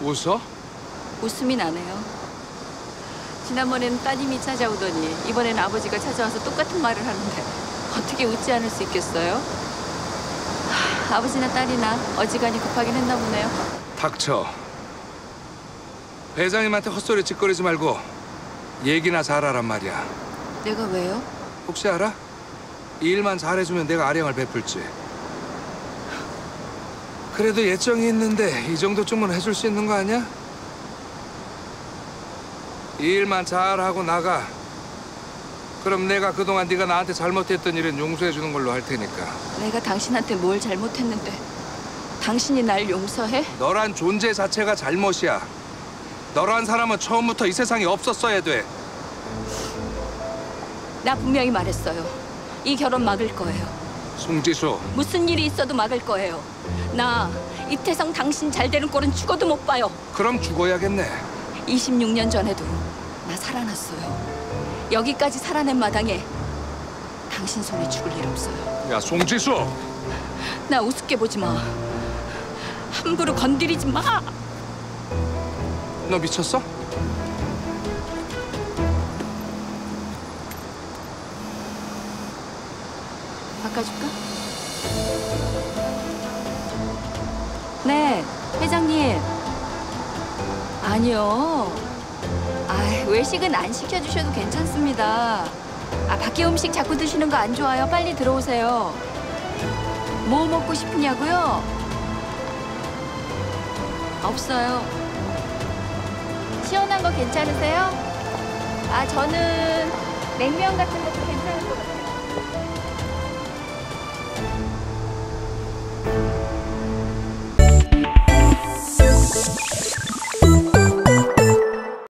웃어? 웃음이 나네요. 지난번에는 따님이 찾아오더니 이번에는 아버지가 찾아와서 똑같은 말을 하는데 어떻게 웃지 않을 수 있겠어요? 하, 아버지나 딸이나 어지간히 급하긴 했나 보네요. 닥쳐. 회장님한테 헛소리 짓거리지 말고 얘기나 잘하란 말이야. 내가 왜요? 혹시 알아? 이 일만 잘해주면 내가 아량을 베풀지. 그래도 예정이 있는데 이 정도쯤은 해줄 수 있는 거 아니야? 이 일만 잘하고 나가. 그럼 내가 그동안 네가 나한테 잘못했던 일은 용서해주는 걸로 할 테니까. 내가 당신한테 뭘 잘못했는데 당신이 날 용서해? 너란 존재 자체가 잘못이야. 너란 사람은 처음부터 이 세상에 없었어야 돼. 나 분명히 말했어요. 이 결혼 막을 거예요. 송지수. 무슨 일이 있어도 막을 거예요. 나 이태성 당신 잘 되는 꼴은 죽어도 못 봐요. 그럼 죽어야겠네. 26년 전에도 나 살아났어요. 여기까지 살아낸 마당에 당신 손에 죽을 일 없어요. 야, 송지수! 나 우습게 보지 마. 함부로 건드리지 마. 너 미쳤어? 바꿔줄까? 네, 회장님. 아니요. 아, 외식은 안 시켜주셔도 괜찮습니다. 아, 밖에 음식 자꾸 드시는 거 안 좋아요. 빨리 들어오세요. 뭐 먹고 싶으냐고요? 없어요. 시원한 거 괜찮으세요? 아, 저는 냉면 같은 것도 괜찮을 것 같아요.